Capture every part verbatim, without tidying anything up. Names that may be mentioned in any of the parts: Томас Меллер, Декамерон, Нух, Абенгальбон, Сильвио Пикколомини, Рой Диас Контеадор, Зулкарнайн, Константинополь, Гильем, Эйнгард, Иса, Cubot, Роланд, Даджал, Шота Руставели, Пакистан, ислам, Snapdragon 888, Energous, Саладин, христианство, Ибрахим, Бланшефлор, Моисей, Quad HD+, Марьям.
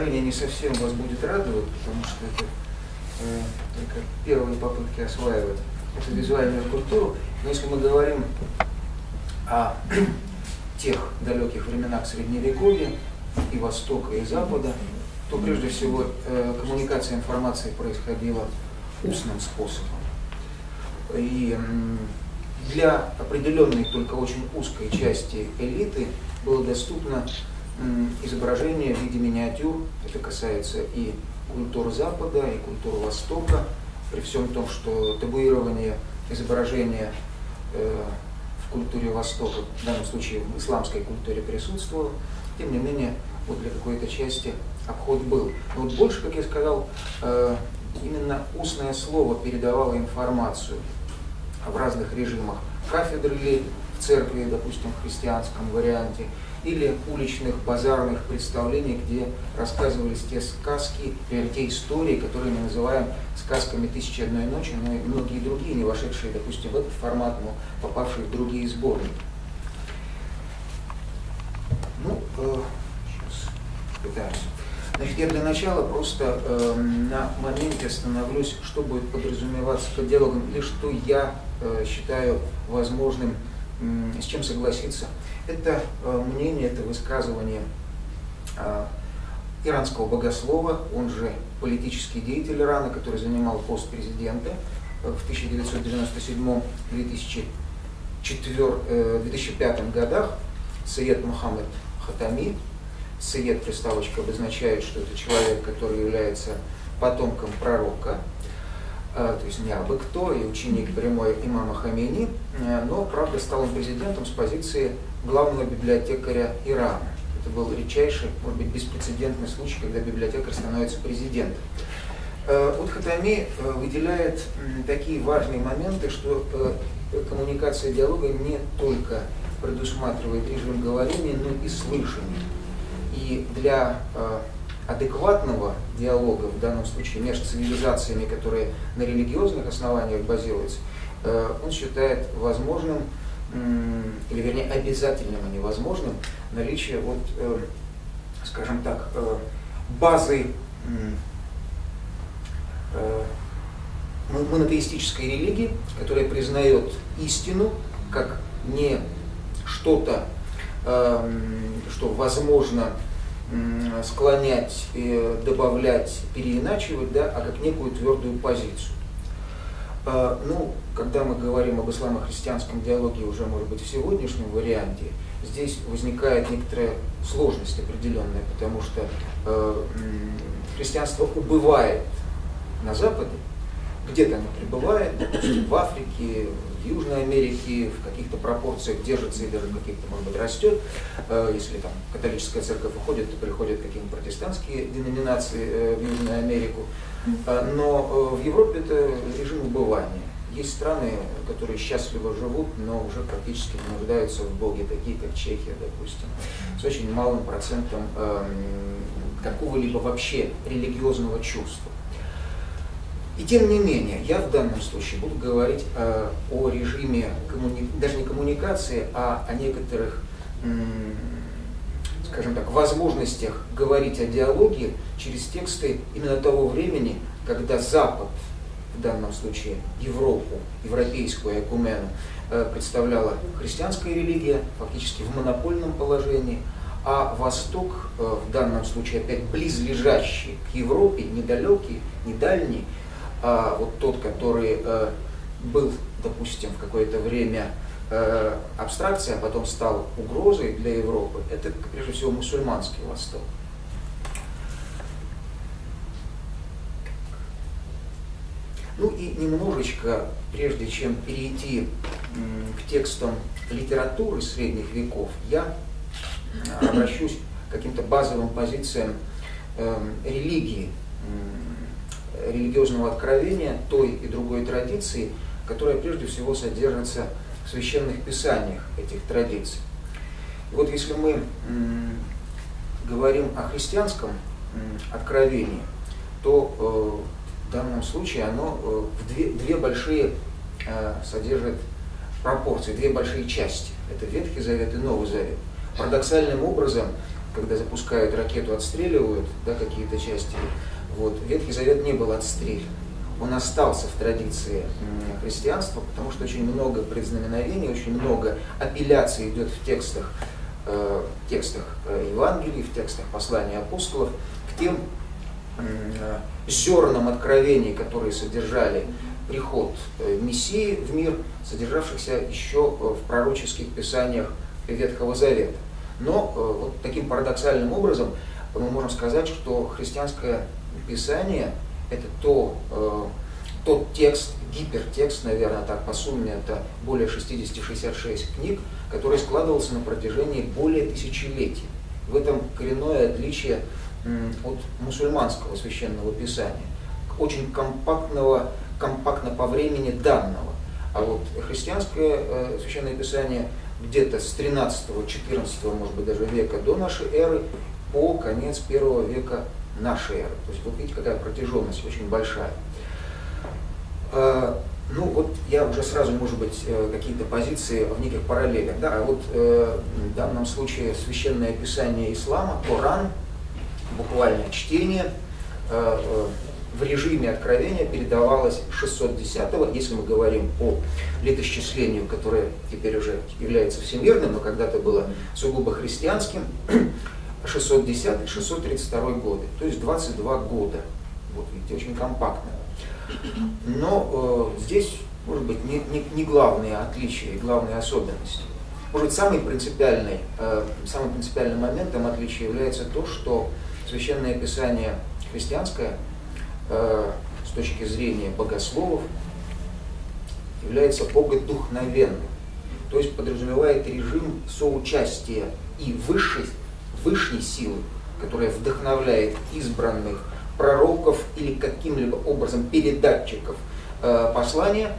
изображение не совсем вас будет радовать, потому что это э, только первые попытки осваивать эту визуальную культуру. Но если мы говорим о тех далеких временах Средневековья, и Востока, и Запада, то прежде всего э, коммуникация информации происходила устным способом. И э, для определенной, только очень узкой части элиты было доступно э, изображение в виде миниатюр. Это касается и культур Запада, и культур Востока, при всем том, что табуирование изображения э, в культуре Востока, в данном случае в исламской культуре, присутствовало. Тем не менее, вот для какой-то части обход был. Но вот больше, как я сказал, именно устное слово передавало информацию в разных режимах. Кафедры ли в церкви, допустим, в христианском варианте, или уличных базарных представлений, где рассказывались те сказки, или те истории, которые мы называем сказками «Тысячи одной ночи», но и многие другие, не вошедшие, допустим, в этот формат, но попавшие в другие сборники. Ну, э, сейчас пытаюсь. Значит, я для начала просто э, на моменте остановлюсь, что будет подразумеваться под диалогом, или что я э, считаю возможным, э, с чем согласиться. Это э, мнение, это высказывание э, иранского богослова, он же политический деятель Ирана, который занимал пост президента э, в тысяча девятьсот девяносто седьмом — две тысячи пятом годах. Сеид Мохаммед Хатами. Сеид приставочка обозначает, что это человек, который является потомком пророка, то есть не абы кто, и ученик прямой имама Хамини, но, правда, стал он президентом с позиции главного библиотекаря Ирана. Это был редчайший, может быть, беспрецедентный случай, когда библиотекарь становится президентом. Вот Хатами выделяет такие важные моменты, что коммуникация диалога не только предусматривает режим говорения, но и слышания. И для э, адекватного диалога, в данном случае между цивилизациями, которые на религиозных основаниях базируются, э, он считает возможным, э, или вернее обязательным, а невозможным, наличие, вот, э, скажем так, э, базы э, монотеистической религии, которая признает истину как не что-то, что возможно склонять, добавлять, переиначивать, да, а как некую твердую позицию. Ну, когда мы говорим об исламо-христианском диалоге уже, может быть, в сегодняшнем варианте, здесь возникает некоторая сложность определенная, потому что христианство убывает на Западе, где-то оно пребывает, допустим, в Африке, в Южной Америке, в каких-то пропорциях держится и даже каких-то, может быть, растет. Если там католическая церковь уходит, то приходят какие-нибудь протестантские деноминации в Южную Америку. Но в Европе это режим убывания. Есть страны, которые счастливо живут, но уже практически не нуждаются в Боге, такие как Чехия, допустим, с очень малым процентом какого-либо вообще религиозного чувства. И тем не менее, я в данном случае буду говорить э, о режиме, коммуни... даже не коммуникации, а о некоторых, м, скажем так, возможностях говорить о диалоге через тексты именно того времени, когда Запад, в данном случае Европу, европейскую экумену, э, представляла христианская религия, фактически в монопольном положении, а Восток, э, в данном случае опять близлежащий к Европе, недалекий, недальний, а вот тот, который э, был, допустим, в какое-то время э, абстракцией, а потом стал угрозой для Европы, это, прежде всего, мусульманский Восток. Ну и немножечко, прежде чем перейти м, к текстам литературы средних веков, я обращусь к каким-то базовым позициям э, религии, религиозного откровения той и другой традиции, которая прежде всего содержится в священных писаниях этих традиций. И вот если мы м, говорим о христианском м, откровении, то э, в данном случае оно э, в две, две большие э, содержит пропорции, две большие части. Это Ветхий Завет и Новый Завет. Парадоксальным образом когда запускают ракету, отстреливают, да, какие-то части. Вот. Ветхий Завет не был отстрелен. Он остался в традиции христианства, потому что очень много предзнаменований, очень много апелляций идет в текстах, э, текстах Евангелий, в текстах посланий апостолов к тем э, зернам откровений, которые содержали приход Мессии в мир, содержавшихся еще в пророческих писаниях Ветхого Завета. Но э, вот таким парадоксальным образом мы можем сказать, что христианское писание — это то, э, тот текст, гипертекст, наверное, так по сумме, это более шестьдесят — шестьдесят шесть книг, который складывался на протяжении более тысячелетий. В этом коренное отличие м, от мусульманского священного писания, очень компактного, компактно по времени данного. А вот христианское э, священное писание где-то с тринадцатого — четырнадцатого, может быть, даже века до нашей эры по конец первого века нашей эры. То есть, вот видите, какая протяженность очень большая. Ну вот я уже сразу, может быть, какие-то позиции в неких параллелях. Да, а вот в данном случае священное писание ислама, Коран, буквально чтение в режиме откровения передавалось шестьсот десятого, если мы говорим о летосчислению, которое теперь уже является всемирным, но когда-то было сугубо христианским, шестьсот десятый — шестьсот тридцать второй годы, то есть двадцать два года. Вот видите, очень компактно. Но э, здесь, может быть, не, не, не главные отличия и главные особенности. Может быть, самый принципиальный, э, самым принципиальным моментом отличия является то, что священное писание христианское э, с точки зрения богословов является богодухновенным, то есть подразумевает режим соучастия и высшей, высшей силы, которая вдохновляет избранных пророков или каким-либо образом передатчиков э, послания.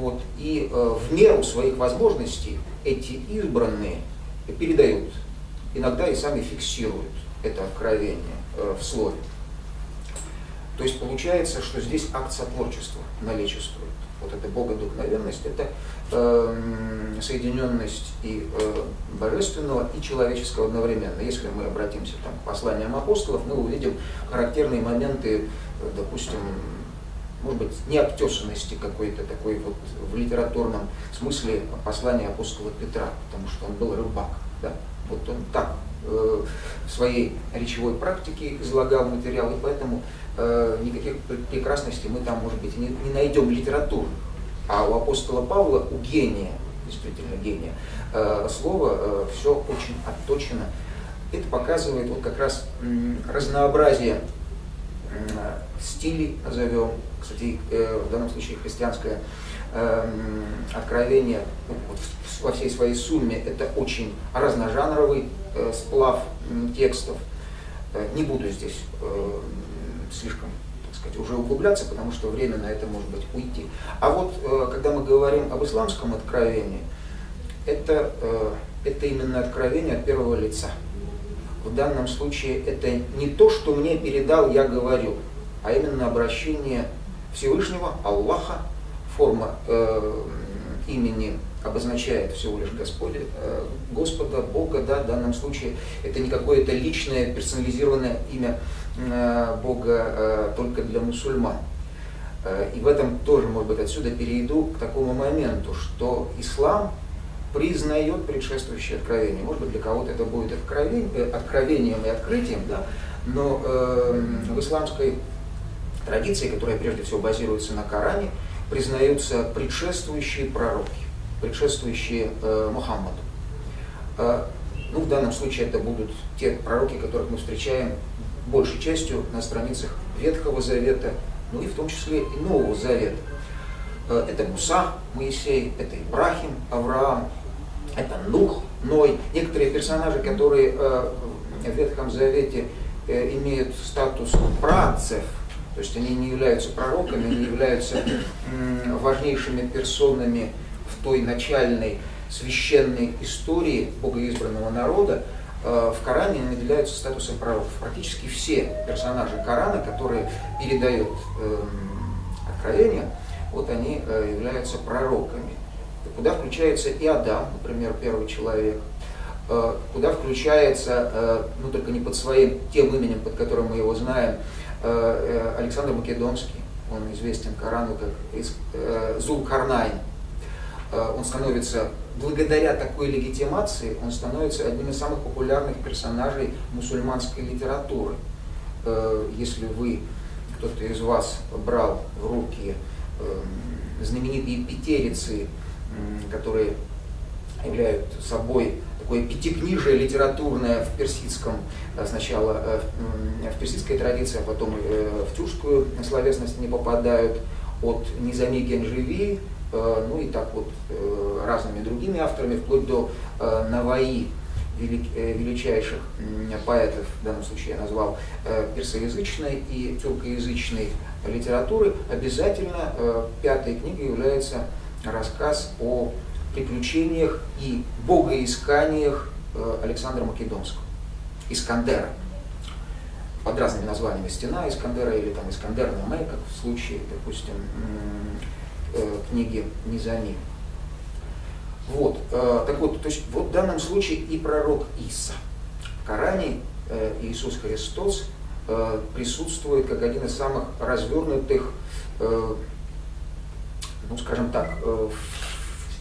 Вот, и э, в меру своих возможностей эти избранные передают, иногда и сами фиксируют это откровение э, в слове. То есть получается, что здесь акт сотворчества наличествует. Вот эта богодухновенность, это э, соединенность и э, божественного, и человеческого одновременно. Если мы обратимся там, к посланиям апостолов, мы увидим характерные моменты, допустим, может быть, необтесанности какой-то такой вот в литературном смысле послания апостола Петра, потому что он был рыбак. Да? Вот он так э, в своей речевой практике излагал материал, и поэтому никаких прекрасностей мы там, может быть, не, не найдем литературу. А у апостола Павла, у гения, действительно гения, э, слово, э, все очень отточено. Это показывает вот как раз м, разнообразие м, стилей, назовем. Кстати, э, в данном случае христианское э, откровение вот, в, во всей своей сумме это очень разножанровый э, сплав м, текстов. Э, не буду здесь э, слишком, так сказать, уже углубляться, потому что время на это может быть уйти. А вот когда мы говорим об исламском откровении, это, это именно откровение от первого лица. В данном случае это не то, что мне передал, я говорю, а именно обращение Всевышнего, Аллаха, форма э, имени обозначает всего лишь Господь, э, Господа, Бога, да, в данном случае это не какое-то личное персонализированное имя Бога только для мусульман. И в этом тоже, может быть, отсюда перейду к такому моменту, что ислам признает предшествующее откровение. Может быть, для кого-то это будет откровением и открытием, да? Но в исламской традиции, которая прежде всего базируется на Коране, признаются предшествующие пророки, предшествующие Мухаммаду. Ну, в данном случае это будут те пророки, которых мы встречаем большей частью на страницах Ветхого Завета, ну и в том числе и Нового Завета. Это Муса, Моисей, это Ибрахим, Авраам, это Нух, Ной. Некоторые персонажи, которые в Ветхом Завете имеют статус праотцев, то есть они не являются пророками, они являются важнейшими персонами в той начальной священной истории богоизбранного народа, в Коране наделяются статусом пророков. Практически все персонажи Корана, которые передают э, откровения, вот они э, являются пророками. Куда включается и Адам, например, первый человек, куда включается, ну только не под своим, тем именем, под которым мы его знаем, Александр Македонский. Он известен Корану как Зулкарнайн. Он становится, благодаря такой легитимации, он становится одним из самых популярных персонажей мусульманской литературы. Если вы, кто-то из вас брал в руки знаменитые пятерицы, которые являют собой такое пятикнижие литературное в персидском, сначала в персидской традиции, а потом в тюркскую словесность не попадают, от Низами Гянджеви, ну и так вот разными другими авторами, вплоть до Навои, величайших поэтов, в данном случае я назвал персоязычной и тюркоязычной литературы, обязательно пятой книгой является рассказ о приключениях и богоисканиях Александра Македонского, Искандера. Под разными названиями «Стена Искандера» или там «Искандер Наме», как в случае, допустим, книги Низами. Вот, так вот, то есть, вот в данном случае и пророк Иса. В Коране Иисус Христос присутствует как один из самых развернутых, ну скажем так, в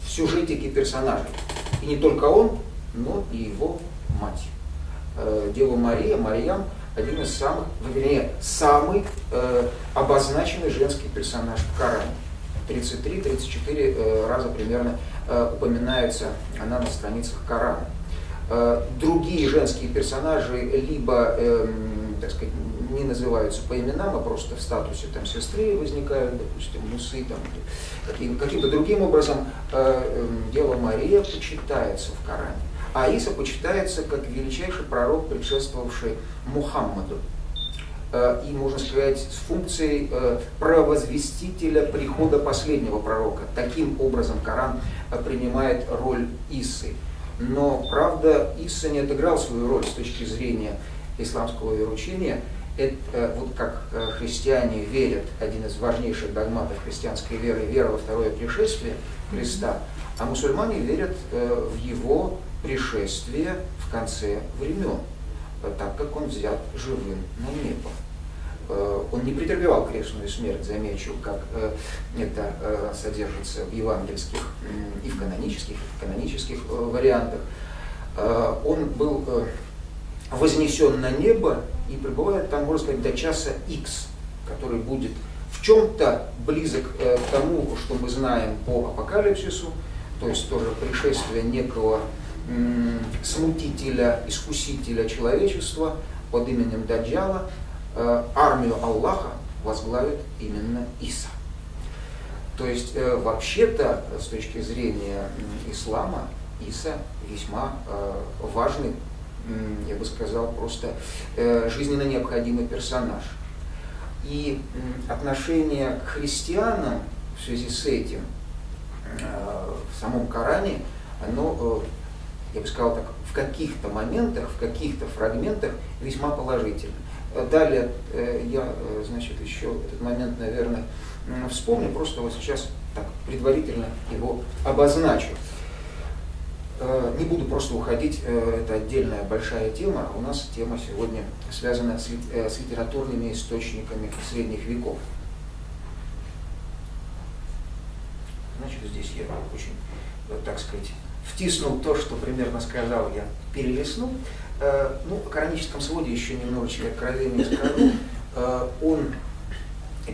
сюжетике персонажей. И не только он, но и его мать. Дева Мария, Марьям, один из самых, вернее, самый обозначенный женский персонаж в Коране. тридцать три — тридцать четыре раза примерно упоминается она на страницах Корана. Другие женские персонажи либо, так сказать, не называются по именам, а просто в статусе там сестры возникают, допустим, мусы, там, каким-то другим образом Дева Мария почитается в Коране. А Иса почитается как величайший пророк, предшествовавший Мухаммаду. И, можно сказать, с функцией провозвестителя прихода последнего пророка. Таким образом Коран принимает роль Исы. Но, правда, Иса не отыграл свою роль с точки зрения исламского вероучения. Это, вот как христиане верят, один из важнейших догматов христианской веры, вера во второе пришествие Христа, а мусульмане верят в его пришествие в конце времен, так как он взят живым на небо. Он не претерпевал крестную смерть, замечу, как это содержится в евангельских и в канонических, и в канонических вариантах. Он был вознесен на небо и пребывает там, можно сказать, до часа Х, который будет в чем-то близок к тому, что мы знаем по апокалипсису, то есть тоже пришествие некого смутителя, искусителя человечества под именем Даджала. Армию Аллаха возглавит именно Иса. То есть вообще-то, с точки зрения ислама, Иса весьма важный, я бы сказал, просто жизненно необходимый персонаж. И отношение к христианам в связи с этим в самом Коране, оно, я бы сказал так, в каких-то моментах, в каких-то фрагментах весьма положительно. Далее я, значит, еще этот момент, наверное, вспомню, просто вот сейчас так предварительно его обозначу. Не буду просто уходить, это отдельная большая тема. У нас тема сегодня связана с литературными источниками средних веков. Значит, здесь я очень, так сказать, втиснул то, что примерно сказал я, перелистнул. Ну, о кораническом своде еще немножечко откровения скажу. Он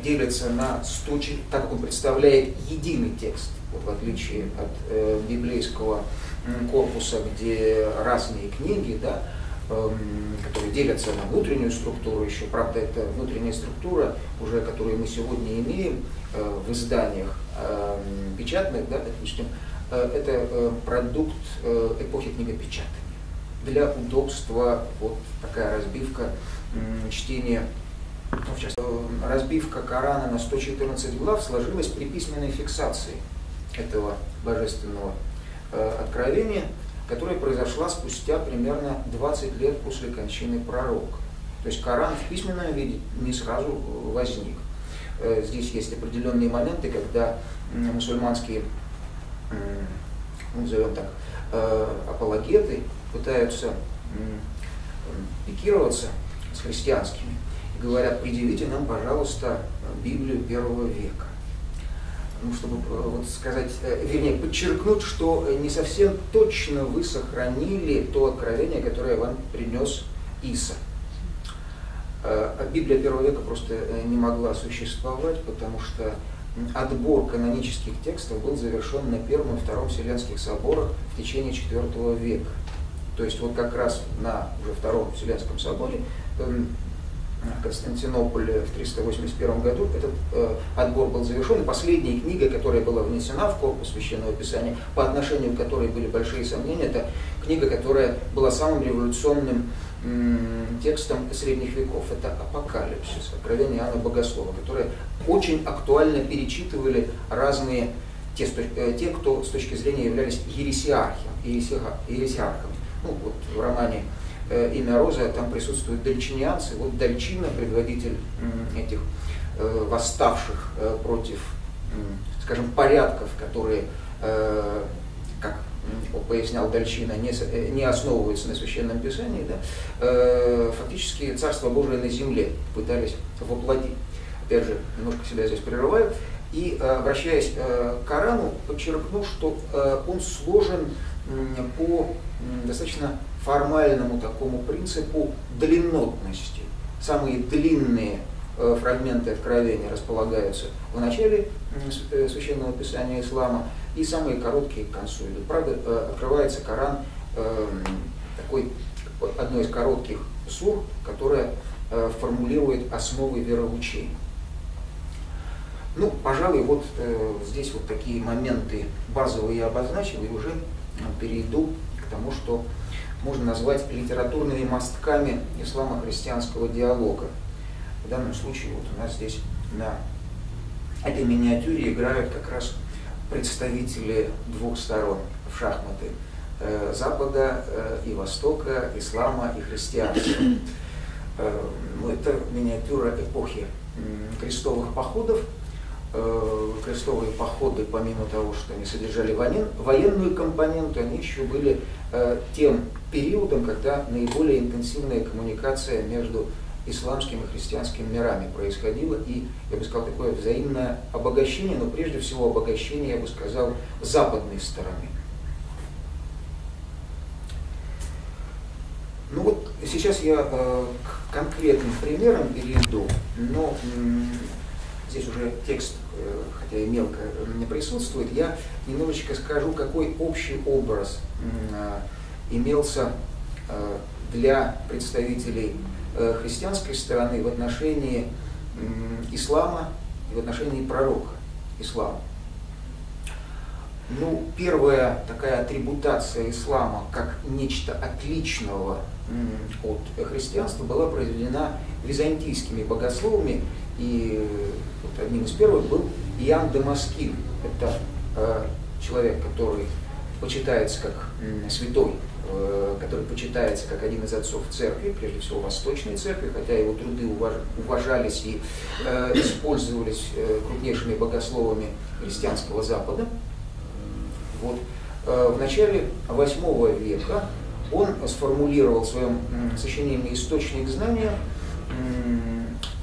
делится на сто, так как он представляет единый текст, вот в отличие от библейского корпуса, где разные книги, да, которые делятся на внутреннюю структуру еще. Правда, это внутренняя структура, уже которую мы сегодня имеем в изданиях печатных, да, допустим, это продукт эпохи книгопечатания. Для удобства вот такая разбивка чтения, ну, в частности, разбивка Корана на сто четырнадцать глав сложилась при письменной фиксации этого божественного откровения, которая произошла спустя примерно двадцать лет после кончины пророка. То есть Коран в письменном виде не сразу возник. Здесь есть определенные моменты, когда мусульманские назовем так, апологеты пытаются пикироваться с христианскими и говорят: предъявите нам, пожалуйста, Библию первого века. Ну, чтобы вот сказать, вернее, подчеркнуть, что не совсем точно вы сохранили то откровение, которое вам принес Иса. Библия первого века просто не могла существовать, потому что отбор канонических текстов был завершен на Первом и Втором Вселенских соборах в течение четвёртого века. То есть вот как раз на уже Втором Вселенском соборе Константинополе в триста восемьдесят первом году этот э, отбор был завершен, и последней книгой, которая была внесена в корпус Священного Писания, по отношению к которой были большие сомнения, это книга, которая была самым революционным м, текстом средних веков. Это «Апокалипсис», «Откровение Иоанна Богослова», которое очень актуально перечитывали разные те, те, кто с точки зрения являлись ересиархами. ересиархами. Ну, вот в романе «Имя Розы» там присутствуют дальчинианцы. Вот Дальчина, предводитель этих восставших против, скажем, порядков, которые, как пояснял Дальчина, не основываются на Священном Писании, да, фактически Царство Божие на земле пытались воплотить. Опять же, немножко себя здесь прерываю. И, обращаясь к Корану, подчеркну, что он сложен по достаточно формальному такому принципу длиннотности. Самые длинные фрагменты откровения располагаются в начале Священного Писания ислама, и самые короткие к концу идут. Правда, открывается Коран такой, одной из коротких сур, которая формулирует основы вероучения. Ну, пожалуй, вот здесь вот такие моменты базовые я обозначил, и уже перейду к тому, что можно назвать литературными мостками ислама-христианского диалога. В данном случае вот у нас здесь на этой миниатюре играют как раз представители двух сторон в шахматы: Запада и Востока, ислама и христианства. Это миниатюра эпохи крестовых походов. Крестовые походы, помимо того, что они содержали военную компоненту, они еще были тем периодом, когда наиболее интенсивная коммуникация между исламским и христианским мирами происходила, и, я бы сказал, такое взаимное обогащение, но прежде всего обогащение, я бы сказал, западной стороны. Ну вот сейчас я к конкретным примерам перейду, но здесь уже текст, хотя и мелко, не присутствует. Я немножечко скажу, какой общий образ имелся для представителей христианской стороны в отношении ислама и в отношении пророка ислама. Ну, первая такая атрибутация ислама как нечто отличного от христианства была произведена византийскими богословами, и вот одним из первых был Иоанн Дамаскин. Это э, человек, который почитается как э, святой, э, который почитается как один из отцов церкви, прежде всего Восточной церкви, хотя его труды уваж, уважались и э, использовались э, крупнейшими богословами христианского Запада. Вот. Э, в начале восьмого века он сформулировал в своем э, сочинении «Источник знания», э,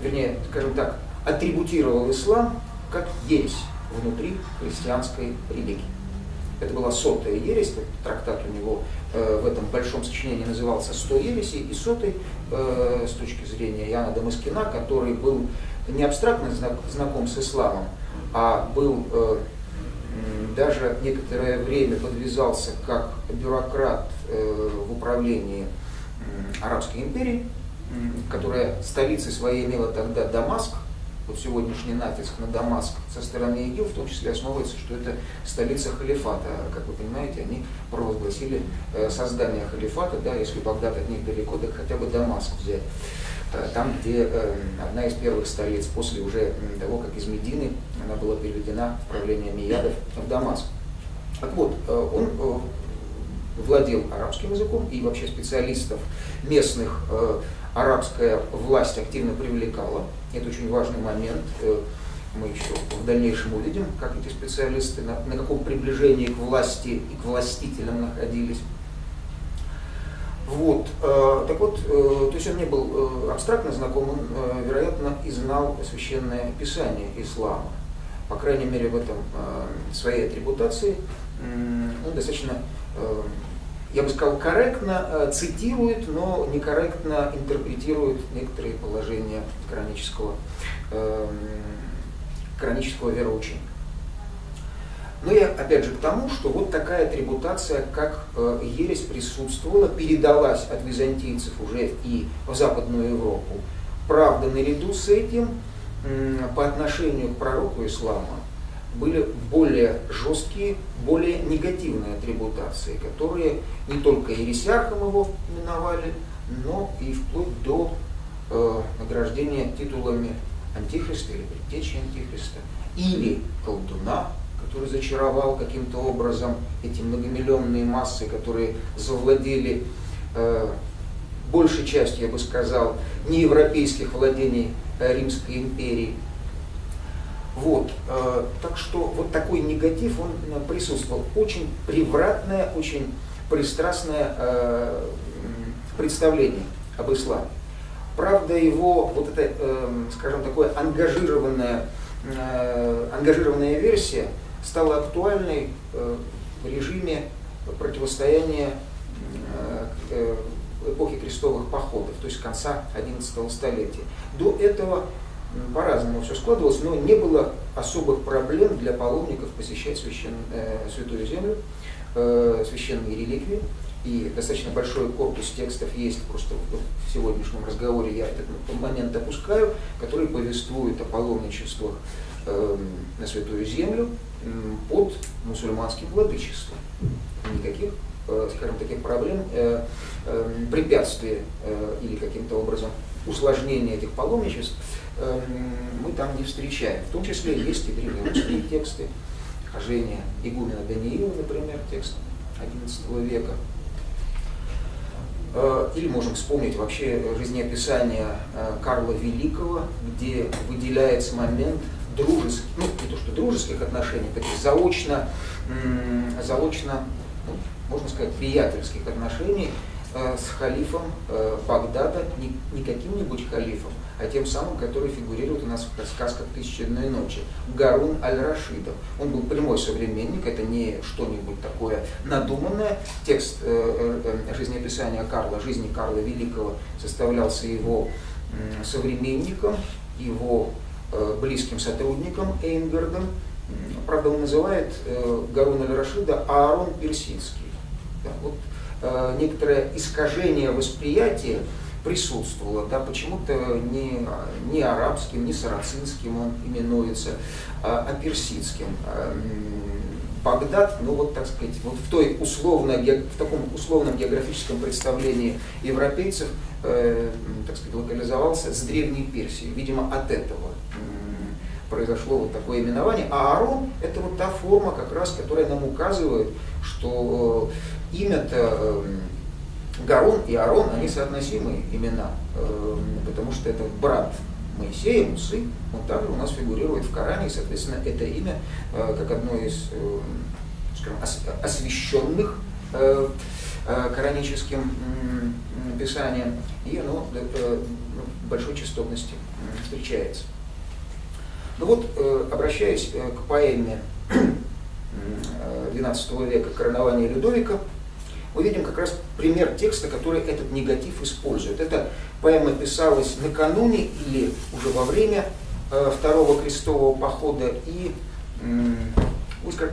вернее, скажем так, атрибутировал ислам как ересь внутри христианской религии. Это была сотая ересь, трактат у него э, в этом большом сочинении назывался «Сто ересей», и сотой э, с точки зрения Иоанна Дамаскина, который был не абстрактно знаком с исламом, а был э, даже некоторое время подвязался как бюрократ э, в управлении э, Арабской империи, которая столицей своей имела тогда Дамаск. Вот сегодняшний натиск на Дамаск со стороны ИГИЛ в том числе основывается, что это столица халифата. Как вы понимаете, они провозгласили создание халифата, да, если Багдад от них далеко, да хотя бы Дамаск взять. Там, где одна из первых столиц после уже того, как из Медины она была переведена в правление Миядов в Дамаск. Так вот, он владел арабским языком, и вообще специалистов местных арабская власть активно привлекала. Это очень важный момент. мы еще в дальнейшем увидим, как эти специалисты, на, на каком приближении к власти и к властителям находились. Вот. Так вот, то есть он не был абстрактно знаком, он, вероятно, и знал священное писание ислама. По крайней мере, в этом своей атрибутации он достаточно, я бы сказал, корректно цитирует, но некорректно интерпретирует некоторые положения коранического, коранического вероучения. Но я опять же к тому, что вот такая атрибутация, как ересь, присутствовала, передалась от византийцев уже и в Западную Европу. Правда, наряду с этим по отношению к пророку ислама были более жесткие, более негативные атрибутации, которые не только ересиархом его именовали, но и вплоть до э, награждения титулами антихриста или предтечи антихриста, или колдуна, который зачаровал каким-то образом эти многомиллионные массы, которые завладели э, большей частью, я бы сказал, неевропейских владений Римской империи. Вот, э, так что вот такой негатив, он присутствовал. Очень превратное, очень пристрастное э, представление об исламе. Правда, его вот это, э, скажем, такое ангажированное, э, ангажированная версия стала актуальной э, в режиме противостояния э, эпохи крестовых походов, то есть конца одиннадцатого столетия. До этого по-разному все складывалось, но не было особых проблем для паломников посещать священ... э, Святую Землю, э, священные реликвии. И достаточно большой корпус текстов есть, просто в сегодняшнем разговоре я этот момент допускаю, который повествует о паломничествах э, на Святую Землю э, под мусульманским владычеством. Никаких, э, скажем, таких проблем, э, э, препятствий э, или каким-то образом усложнения этих паломничеств э, мы там не встречаем. В том числе есть и древнерусские тексты, хожение игумена Даниила, например, текст одиннадцатого века. Или можем вспомнить вообще жизнеописание Карла Великого, где выделяется момент дружеских, ну не то что дружеских отношений, таких заочно, заочно, можно сказать, приятельских отношений с халифом Багдада, не каким-нибудь халифом, а тем самым, который фигурирует у нас в сказках «Тысячи и одной ночи», Гарун аль-Рашидом. Он был прямой современник, это не что-нибудь такое надуманное. Текст жизнеописания Карла, жизни Карла Великого составлялся его современником, его близким сотрудником Эйнгардом. Правда, он называет Гарун аль-Рашида Аарон Персидский. Да, вот некоторое искажение восприятия присутствовало, да, почему-то не, не арабским, не сарацинским он именуется, а, а персидским. Багдад, ну вот так сказать, вот в, той условно, в таком условном географическом представлении европейцев, э, так сказать, локализовался с Древней Персией. Видимо, от этого произошло вот такое именование. А Аарон – это вот та форма, как раз, которая нам указывает, что имя-то Гарон и Аарон, они соотносимые имена, потому что это брат Моисея, Мусы, он также у нас фигурирует в Коране, и, соответственно, это имя как одно из, скажем, освященных кораническим писанием, и оно в большой частотности встречается. Ну вот, обращаясь к поэме двенадцатого века «Коронование Людовика», мы видим как раз пример текста, который этот негатив использует. Эта поэма писалась накануне или уже во время Второго крестового похода и,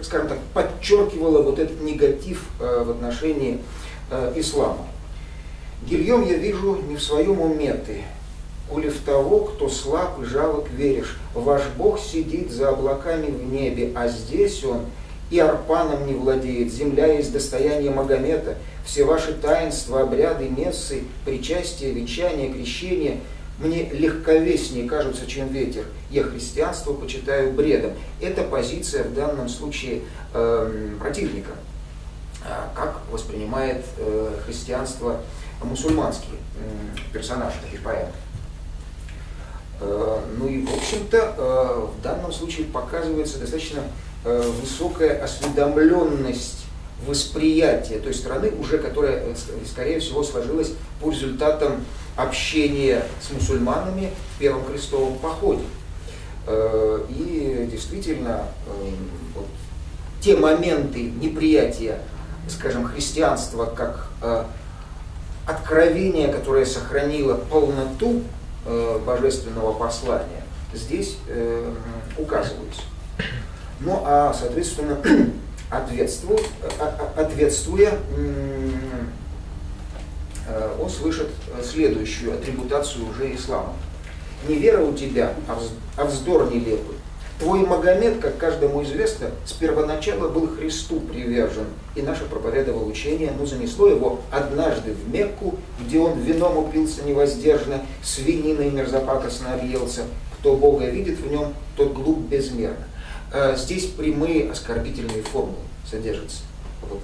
скажем так, подчеркивала вот этот негатив в отношении ислама. «Гильем я вижу не в своем уме ты, коли в того, кто слаб и жалок веришь. Ваш Бог сидит за облаками в небе, а здесь Он и арпаном не владеет. Земля есть достояние Магомета. Все ваши таинства, обряды, мессы, причастия, венчания, крещения мне легковеснее кажутся, чем ветер. Я христианство почитаю бредом». Это позиция в данном случае э, противника. Как воспринимает э, христианство мусульманский э, персонаж этой поэмы. Ну и, в общем-то, в данном случае показывается достаточно высокая осведомленность восприятия той страны, уже которая, скорее всего, сложилась по результатам общения с мусульманами в Первом крестовом походе. И действительно, вот, те моменты неприятия, скажем, христианства как откровение, которое сохранило полноту божественного послания, здесь указываются. Ну а, соответственно, ответствуя, он слышит следующую атрибутацию уже ислама. «Не вера у тебя, а вздор нелепый. Твой Магомед, как каждому известно, с первоначала был Христу привержен, иначе проповедовал учение, но занесло его однажды в Мекку, где он вином упился невоздержно, свининой мерзопакостно объелся. Кто Бога видит в нем, тот глуп безмерно». Здесь прямые оскорбительные формулы содержатся. Вот.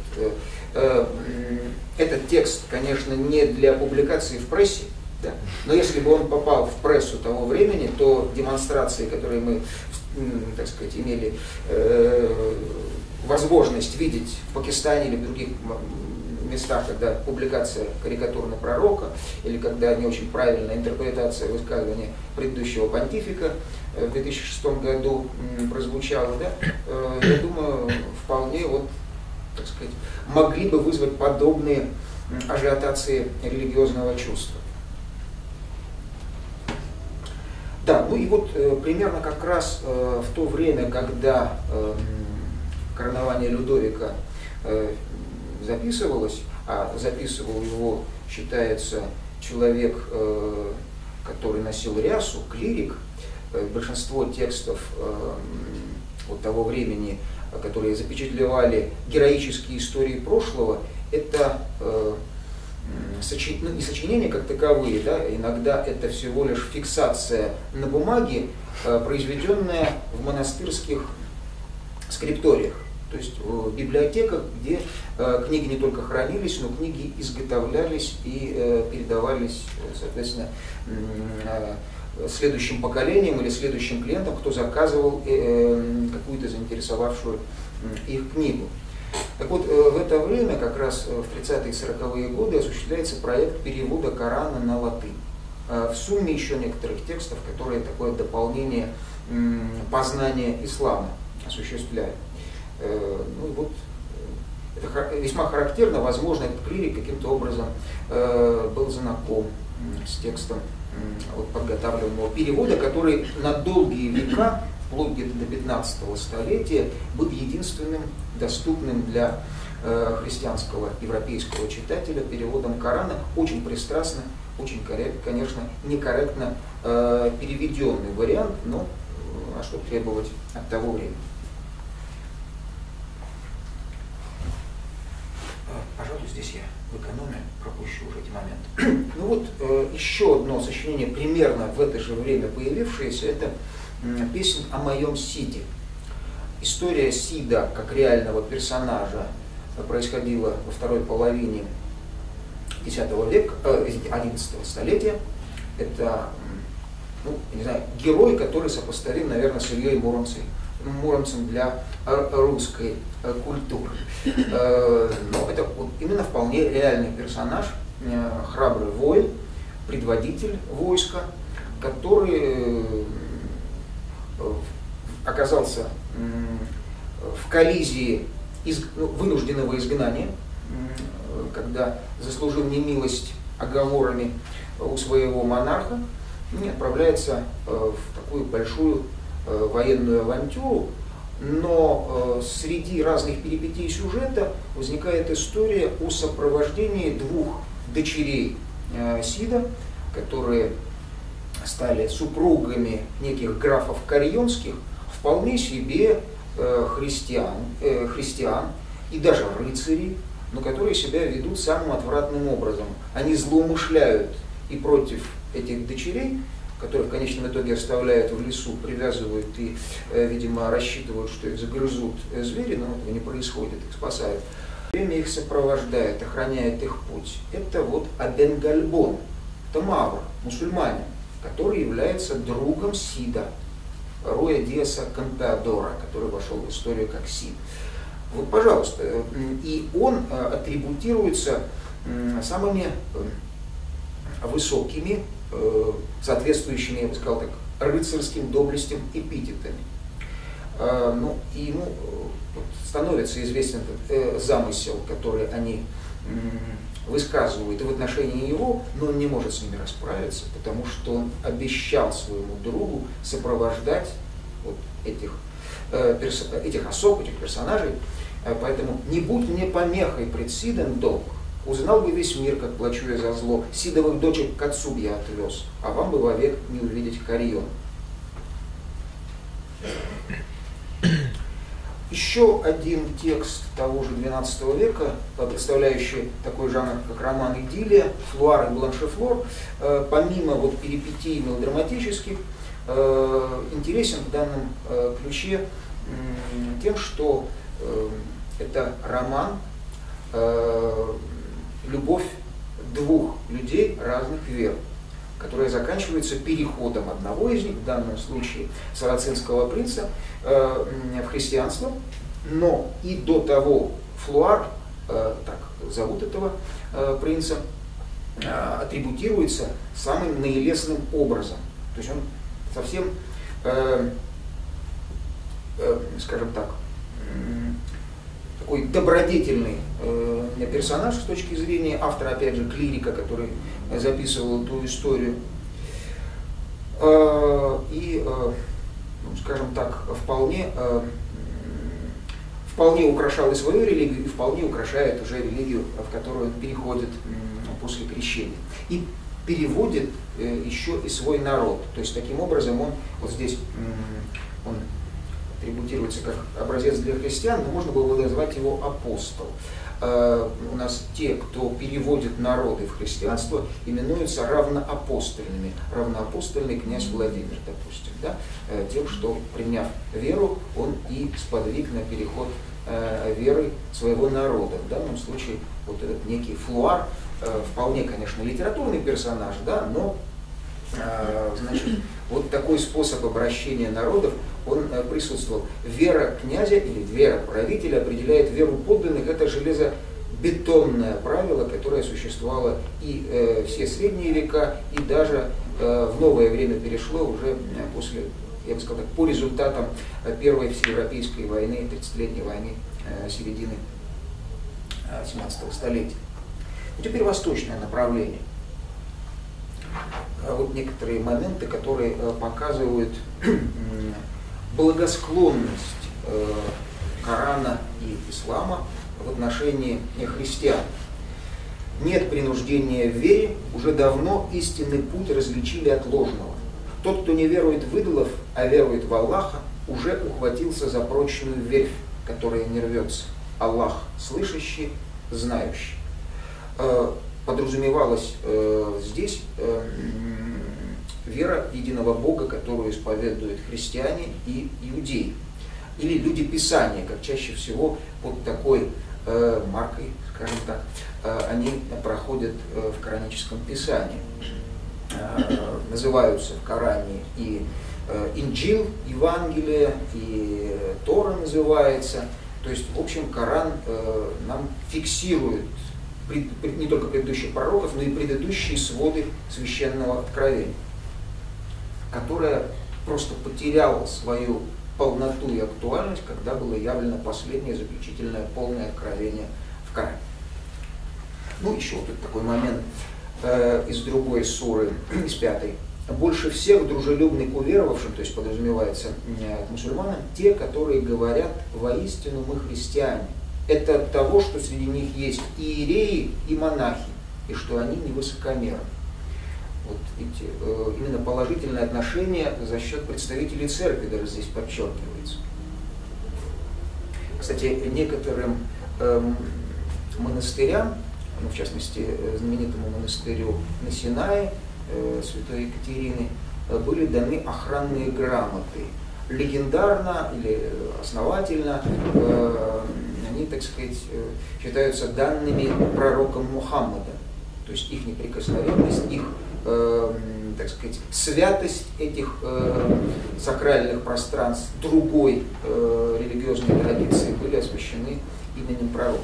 Этот текст, конечно, не для публикации в прессе, да, но если бы он попал в прессу того времени, то демонстрации, которые мы, так сказать, имели возможность видеть в Пакистане или в других местах, когда публикация карикатурно пророка или когда не очень правильная интерпретация высказывания предыдущего понтифика в две тысячи шестом году прозвучала, да, я думаю, вполне вот, так сказать, могли бы вызвать подобные ажиотации религиозного чувства. Да, ну и вот примерно как раз в то время, когда коронование Людовика записывалось, а записывал его, считается, человек, который носил рясу, клирик, большинство текстов вот того времени, которые запечатлевали героические истории прошлого, это не сочинения как таковые, да, иногда это всего лишь фиксация на бумаге, произведенная в монастырских скрипториях, то есть в библиотеках, где книги не только хранились, но книги изготовлялись и передавались, соответственно, следующим поколениям или следующим клиентам, кто заказывал какую-то заинтересовавшую их книгу. Так вот, в это время, как раз в тридцатые и сороковые годы, осуществляется проект перевода Корана на латынь. В сумме еще некоторых текстов, которые такое дополнение познания ислама осуществляют. Ну и вот, это весьма характерно, возможно, этот клирик каким-то образом был знаком с текстом вот подготавливаемого перевода, который на долгие века, вплоть до пятнадцатого столетия, был единственным доступным для христианского европейского читателя переводом Корана, очень пристрастно, очень, конечно, некорректно переведенный вариант, но а что требовать от того времени. Пожалуй, здесь я в экономии пропущу уже эти моменты. Ну вот, э, еще одно сочинение, примерно в это же время появившееся, это э, песня о моем Сиде. История Сида как реального персонажа происходила во второй половине десятого века, одиннадцатого столетия. Это, ну, не знаю, герой, который сопоставим, наверное, с Ильей Муромцем. Муромцем для русской культуры. Но это именно вполне реальный персонаж, храбрый воин, предводитель войска, который оказался в коллизии вынужденного изгнания, когда заслужил немилость оговорами у своего монарха и отправляется в такую большую военную авантюру, но среди разных перипетий сюжета возникает история о сопровождении двух дочерей Сида, которые стали супругами неких графов карьонских, вполне себе христиан, христиан и даже рыцарей, но которые себя ведут самым отвратным образом. Они злоумышляют и против этих дочерей, которые в конечном итоге оставляют в лесу, привязывают и, видимо, рассчитывают, что их загрызут звери, но этого не происходит, их спасают. Время их сопровождает, охраняет их путь. Это вот Абенгальбон, это мавр, мусульманин, который является другом Сида, Роя Диаса Контеадора, который вошел в историю как Сид. Вот, пожалуйста, и он атрибутируется самыми высокими, соответствующими, я бы сказал так, рыцарским доблестям эпитетами. Ну, и ему становится известен этот замысел, который они высказывают в отношении его, но он не может с ними расправиться, потому что он обещал своему другу сопровождать вот этих, этих особ, этих персонажей. Поэтому «не будь мне помехой пред Сидом долг, узнал бы весь мир, как плачу я за зло, Сидовых дочек к отцу б я отвез, а вам бы вовек не увидеть Карьон». Еще один текст того же двенадцатого века, представляющий такой жанр, как роман «Идиллия», «Флуар» и «Бланшефлор», помимо вот перипетий мелодраматических, интересен в данном ключе тем, что это роман «Любовь двух людей разных вер», которая заканчивается переходом одного из них, в данном случае сарацинского принца, в христианство. Но и до того Флуар, так зовут этого принца, атрибутируется самым наилестным образом. То есть он совсем, скажем так, такой добродетельный персонаж с точки зрения автора, опять же, клирика, который записывал ту историю. И, ну, скажем так, вполне, вполне украшал и свою религию, и вполне украшает уже религию, в которую он переходит после крещения. И переводит еще и свой народ. То есть таким образом он вот здесь он атрибутируется как образец для христиан, но можно было бы назвать его апостол. У нас те, кто переводит народы в христианство, именуются равноапостольными. Равноапостольный князь Владимир, допустим, да? Тем, что, приняв веру, он и сподвиг на переход веры своего народа. В данном случае вот этот некий Флуар, вполне, конечно, литературный персонаж, да? Но, значит, вот такой способ обращения народов, он присутствовал. Вера князя или вера правителя определяет веру подданных. Это железобетонное правило, которое существовало и э, все средние века, и даже э, в новое время перешло уже после, я бы сказал так, по результатам первой всеевропейской войны, тридцатилетней войны э, середины семнадцатого столетия. И теперь восточное направление. Вот некоторые моменты, которые показывают благосклонность Корана и ислама в отношении христиан. Нет принуждения в вере, уже давно истинный путь различили от ложного. Тот, кто не верует в идолов, а верует в Аллаха, уже ухватился за прочную верфь, которая не рвется. Аллах слышащий, знающий. Подразумевалась э, здесь э, вера единого Бога, которую исповедуют христиане и иудеи. Или люди Писания, как чаще всего под такой э, маркой, скажем так, э, они проходят э, в кораническом писании. Э, называются в Коране и э, Инджил, Евангелие, и Тора называется. То есть, в общем, Коран э, нам фиксирует не только предыдущих пророков, но и предыдущие своды священного откровения, которое просто потеряло свою полноту и актуальность, когда было явлено последнее заключительное полное откровение в Коране. Ну, еще вот такой момент э, из другой суры, из пятой. Больше всех дружелюбны к уверовавшим, то есть подразумевается э, к мусульманам, те, которые говорят: воистину мы христиане. Это от того, что среди них есть и иереи, и монахи, и что они не высокомерны. Вот эти, именно положительное отношение за счет представителей церкви даже здесь подчеркивается. Кстати, некоторым монастырям, ну, в частности, знаменитому монастырю на Синае, святой Екатерины, были даны охранные грамоты. Легендарно или основательно они, так сказать, считаются данными пророком Мухаммада. То есть их неприкосновенность, их э, так сказать, святость этих э, сакральных пространств другой э, религиозной традиции были освящены именем пророка.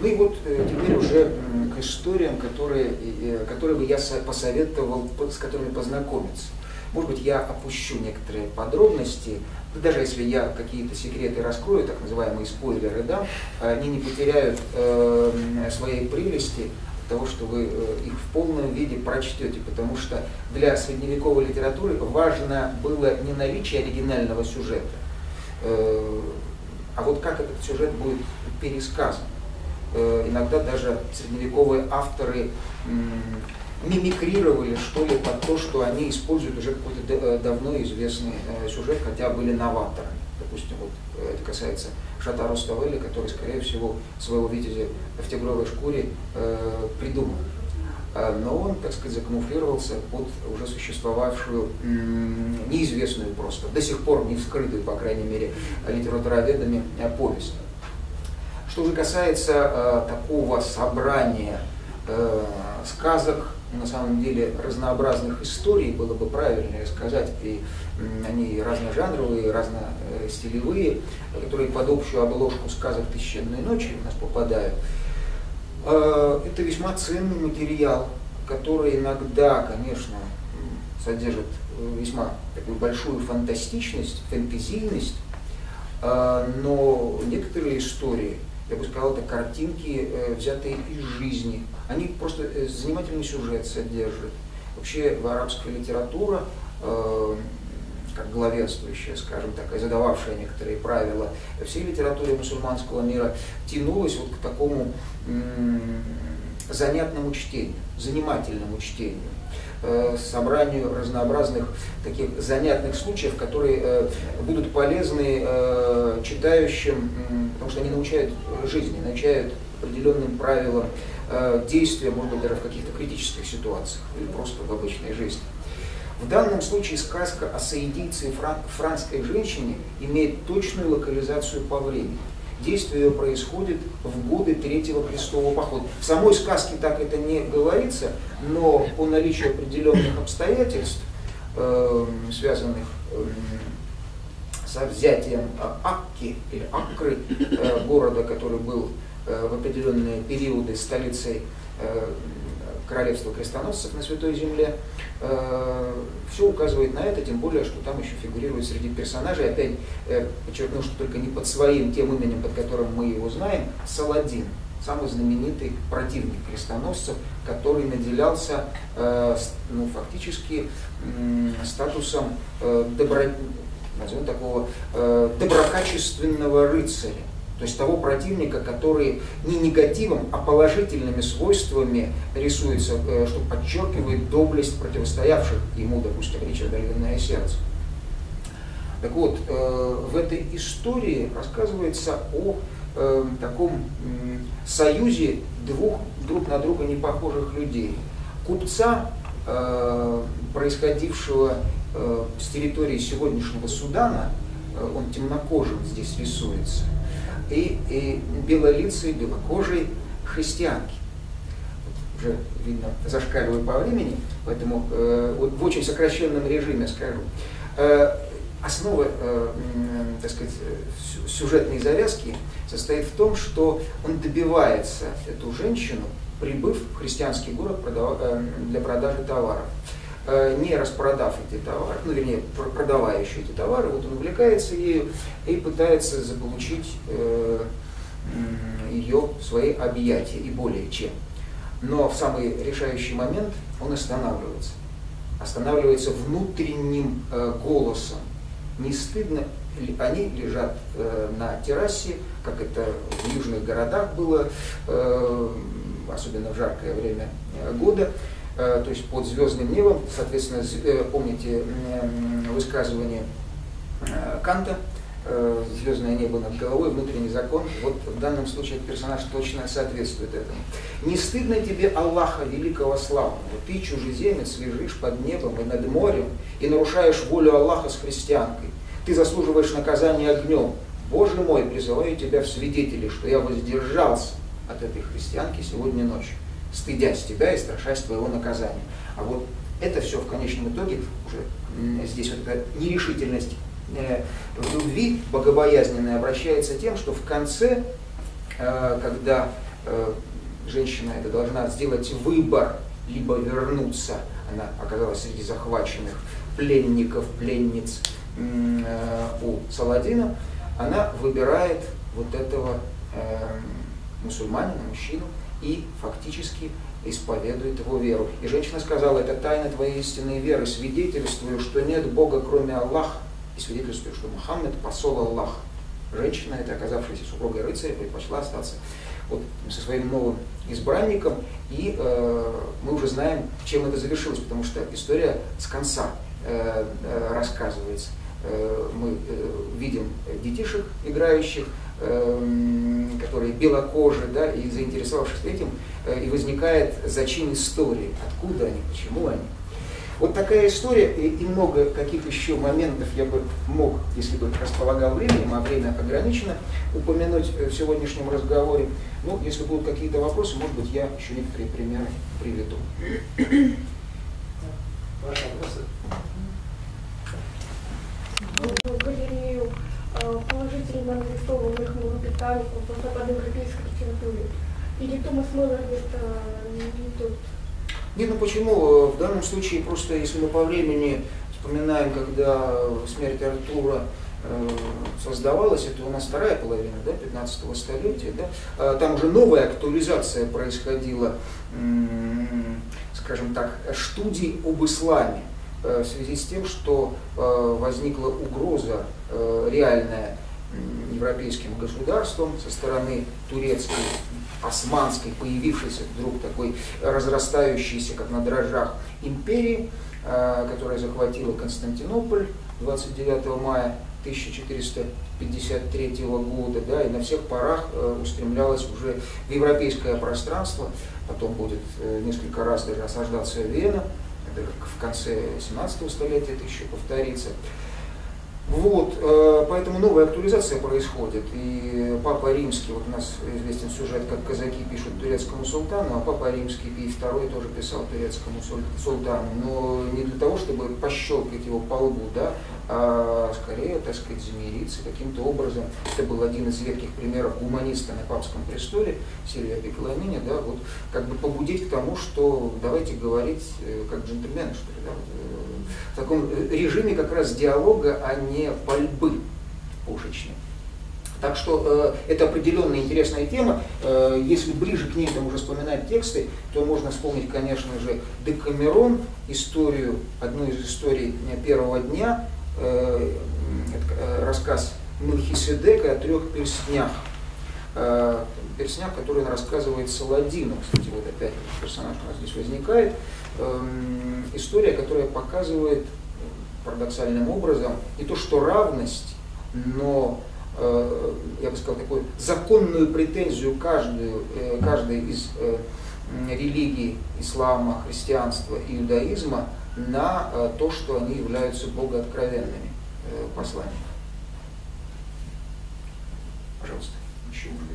Ну и вот теперь уже к историям, которые, которые бы я посоветовал, с которыми познакомиться. Может быть, я опущу некоторые подробности, даже если я какие-то секреты раскрою, так называемые спойлеры, да, они не потеряют э, своей прелести от того, что вы их в полном виде прочтете, потому что для средневековой литературы важно было не наличие оригинального сюжета, э, а вот как этот сюжет будет пересказан. Э, иногда даже средневековые авторы мимикрировали, что ли, под то, что они используют уже какой-то давно известный сюжет, хотя были новаторами. Допустим, вот это касается Шота Руставели, который, скорее всего, своего витязя в тигровой шкуре э, придумал. Но он, так сказать, закамуфлировался под уже существовавшую, неизвестную просто, до сих пор не вскрытую, по крайней мере, литературоведами повесть. Что же касается э, такого собрания э, сказок, на самом деле разнообразных историй, было бы правильнее сказать, и они разножанровые, разностилевые, которые под общую обложку сказок «Тысячной ночи» у нас попадают. Это весьма ценный материал, который иногда, конечно, содержит весьма такую большую фантастичность, фэнтезийность, но некоторые истории, я бы сказал, это картинки, взятые из жизни. Они просто занимательный сюжет содержат. Вообще арабская литература, как главенствующая, скажем так, и задававшая некоторые правила всей литературе мусульманского мира, тянулась вот к такому занятному чтению, занимательному чтению, собранию разнообразных таких занятных случаев, которые будут полезны читающим, потому что они научают жизни, научают определенным правилам действия, может быть, даже в каких-то критических ситуациях или просто в обычной жизни. В данном случае сказка о саидийце и франкской женщине имеет точную локализацию по времени. Действие ее происходит в годы Третьего крестового похода. В самой сказке так это не говорится, но по наличию определенных обстоятельств, связанных со взятием Акки или Аккры, города, который был в определенные периоды столицей королевства крестоносцев на Святой Земле, все указывает на это, тем более, что там еще фигурирует среди персонажей, опять подчеркну, что только не под своим, тем именем, под которым мы его знаем, Саладин, самый знаменитый противник крестоносцев, который наделялся ну, фактически статусом добро, назовем такого, доброкачественного рыцаря. То есть того противника, который не негативом, а положительными свойствами рисуется, что подчеркивает доблесть противостоявших ему, допустим, Ричарда «Львиное сердце». Так вот, в этой истории рассказывается о таком союзе двух друг на друга непохожих людей. Купца, происходившего с территории сегодняшнего Судана, он темнокожим здесь рисуется, и, и белолицей, белокожей христианки. Уже, видно, зашкаливаю по времени, поэтому э, в очень сокращенном режиме скажу. Э, основа э, так сказать, сюжетной завязки состоит в том, что он добивается эту женщину, прибыв в христианский город продав... для продажи товаров. Не распродав эти товары, ну вернее, продавая еще эти товары, вот он увлекается ею и пытается заполучить ее в свои объятия, и более чем. Но в самый решающий момент он останавливается. Останавливается внутренним голосом. Не стыдно, они лежат на террасе, как это в южных городах было, особенно в жаркое время года, то есть под звездным небом, соответственно, помните высказывание Канта «Звездное небо над головой, внутренний закон». Вот в данном случае этот персонаж точно соответствует этому. «Не стыдно тебе Аллаха великого славного? Ты, чужеземец, лежишь под небом и над морем и нарушаешь волю Аллаха с христианкой. Ты заслуживаешь наказания огнем. Боже мой, призываю тебя в свидетели, что я воздержался от этой христианки сегодня ночью». стыдясь тебя и страшась твоего наказания. А вот это все в конечном итоге уже здесь вот эта нерешительность в любви богобоязненная обращается тем, что в конце, когда женщина это должна сделать выбор, либо вернуться, она оказалась среди захваченных пленников, пленниц у Саладина, она выбирает вот этого мусульманина, мужчину, и фактически исповедует его веру. И женщина сказала: это тайна твоей истинной веры, свидетельствую, что нет Бога, кроме Аллаха, и свидетельствую, что Мухаммед – посол Аллаха. Женщина, это оказавшаяся супругой рыцаря, предпочла остаться вот со своим новым избранником, и э, мы уже знаем, чем это завершилось, потому что история с конца э, рассказывается. Э, мы э, видим детишек, играющих, которые белокожие, да, и заинтересовавшись этим, и возникает зачин истории, откуда они, почему они. Вот такая история, и, и много каких еще моментов я бы мог, если бы располагал временем, а время ограничено, упомянуть в сегодняшнем разговоре. Но если будут какие-то вопросы, может быть, я еще некоторые примеры приведу. Ваши вопросы? Положительно нарисованных мавританцев в западноевропейской литературе? Или Томас Меллер не тот? Нет, ну почему? В данном случае просто, если мы по времени вспоминаем, когда смерть Артура создавалась, это у нас вторая половина, да, пятнадцатого столетия, да? Там уже новая актуализация происходила, скажем так, студий об исламе, в связи с тем, что возникла угроза реальная европейским государством со стороны турецкой, османской, появившейся вдруг такой разрастающейся, как на дрожжах, империи, которая захватила Константинополь двадцать девятого мая тысяча четыреста пятьдесят третьего года, да, и на всех парах устремлялась уже в европейское пространство, потом будет несколько раз даже осаждаться Вена, в конце семнадцатого столетия это еще повторится. Вот, поэтому новая актуализация происходит, и Папа Римский, вот у нас известен сюжет, как казаки пишут турецкому султану, а Папа Римский Пий Второй тоже писал турецкому султану, но не для того, чтобы пощелкать его по лбу, да, а скорее, так сказать, замириться каким-то образом. Это был один из редких примеров гуманиста на папском престоле, Сильвио Пикколомини, да, вот, как бы побудить к тому, что давайте говорить как джентльмены, что ли, да, в таком режиме как раз диалога, а не пальбы пушечной. Так что э, это определенная интересная тема. Э, если ближе к ней там уже вспоминать тексты, то можно вспомнить, конечно же, Декамерон, историю, одну из историй первого дня, э, э, рассказ Мелхиседека о трех перстнях. Э, перстнях, которые он рассказывает Саладину. Кстати, вот опять персонаж у нас здесь возникает. История, которая показывает парадоксальным образом не то что равность, но, я бы сказал, такую законную претензию каждую, каждой из религий ислама, христианства и иудаизма на то, что они являются богооткровенными посланиями. Пожалуйста, еще можно.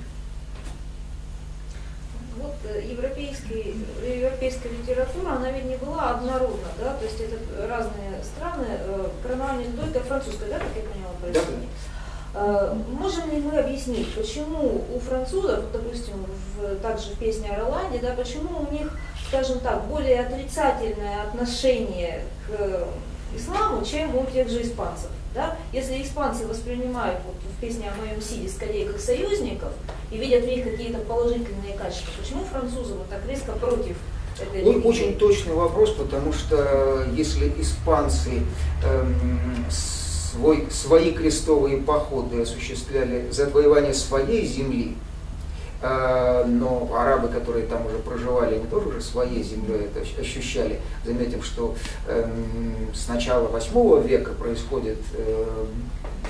Вот европейский, европейская литература, она ведь не была однородна, да, то есть это разные страны, крональная дойка французская, да, как я поняла, происходит. Да. Можем ли мы объяснить, почему у французов, допустим, в, также в песне о Роланде, да, почему у них, скажем так, более отрицательное отношение к исламу, чем у тех же испанцев? Да? Если испанцы воспринимают вот, в песне о моем Сиде скорее как союзников и видят в них какие-то положительные качества, почему французы вот так резко против этой религии? Очень точный вопрос, потому что если испанцы эм, свой, свои крестовые походы осуществляли за отвоевание своей земли, э, но арабы, которые там уже проживали, они тоже уже своей землей это ощущали. Заметим, что эм, с начала восьмого века происходит э,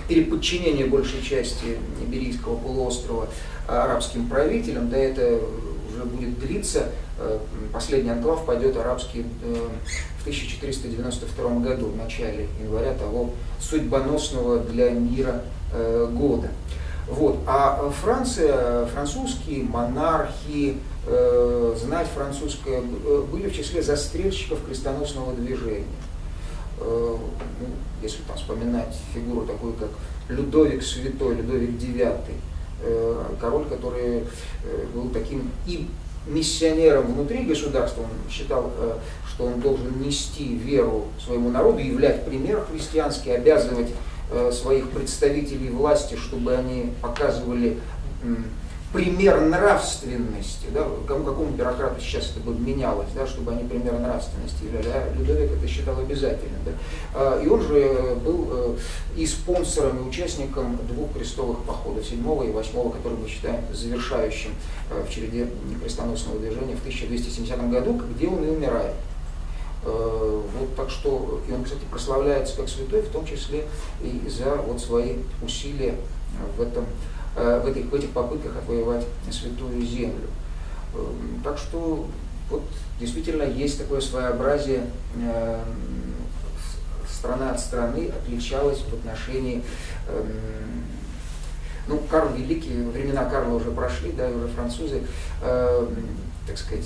переподчинение большей части Иберийского полуострова арабским правителям, да, это уже будет длиться, последний анклав пойдет арабский в тысяча четыреста девяносто втором году, в начале января того судьбоносного для мира года. Вот. А Франция, французские монархи, э, знать французская, были в числе застрельщиков крестоносного движения. Э, ну, если там вспоминать фигуру такую, как Людовик Святой, Людовик Девятый, э, король, который был таким и миссионером внутри государства, он считал, э, что он должен нести веру своему народу, являть пример христианский, обязывать своих представителей власти, чтобы они показывали пример нравственности, да, кому какому бюрократу сейчас это бы менялось, да, чтобы они пример нравственности являли, а Людовик это считал обязательным. Да. И он же был и спонсором, и участником двух крестовых походов, седьмого и восьмого, которые мы считаем завершающим в череде крестоносного движения в тысяча двести семидесятом году, где он и умирает. Вот, так что, и он, кстати, прославляется как святой, в том числе и за вот свои усилия в, этом, в, этих, в этих попытках отвоевать святую землю. Так что, вот, действительно, есть такое своеобразие, страна от страны отличалась в отношении, ну, Карл Великий, времена Карла уже прошли, да, и уже французы, так сказать,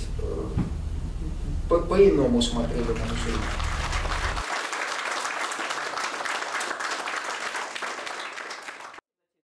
по-иному смотрели на мусульман.